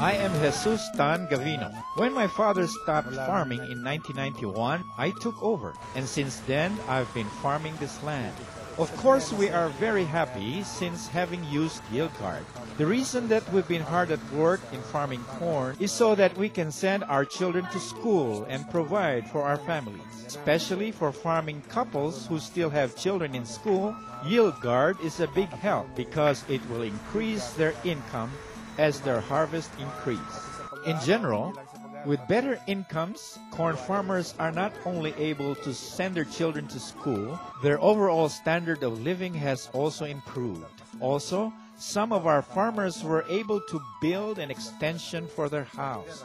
I am Jesus Tan Gavino. When my father stopped farming in 1991, I took over, and since then I've been farming this land. Of course, we are very happy since having used YieldGard. The reason that we've been hard at work in farming corn is so that we can send our children to school and provide for our families. Especially for farming couples who still have children in school, YieldGard is a big help because it will increase their income as their harvest increases. In general, with better incomes, corn farmers are not only able to send their children to school, their overall standard of living has also improved. Also, some of our farmers were able to build an extension for their house.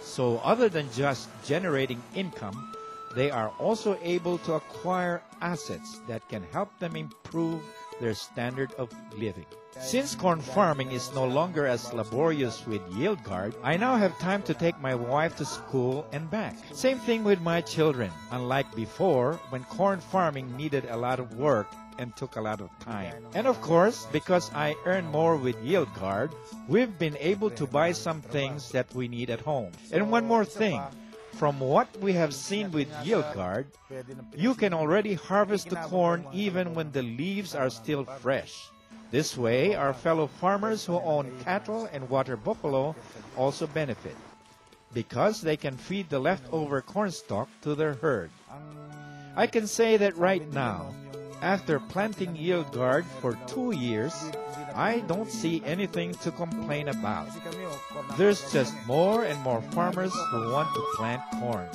So other than just generating income, they are also able to acquire assets that can help them improve their standard of living. Since corn farming is no longer as laborious with YieldGard, I now have time to take my wife to school and back. Same thing with my children, unlike before when corn farming needed a lot of work and took a lot of time. And of course, because I earn more with YieldGard, we've been able to buy some things that we need at home. And one more thing. From what we have seen with YieldGard, you can already harvest the corn even when the leaves are still fresh. This way, our fellow farmers who own cattle and water buffalo also benefit because they can feed the leftover corn stalk to their herd. I can say that right now, after planting YieldGard for 2 years, I don't see anything to complain about. There's just more and more farmers who want to plant corn.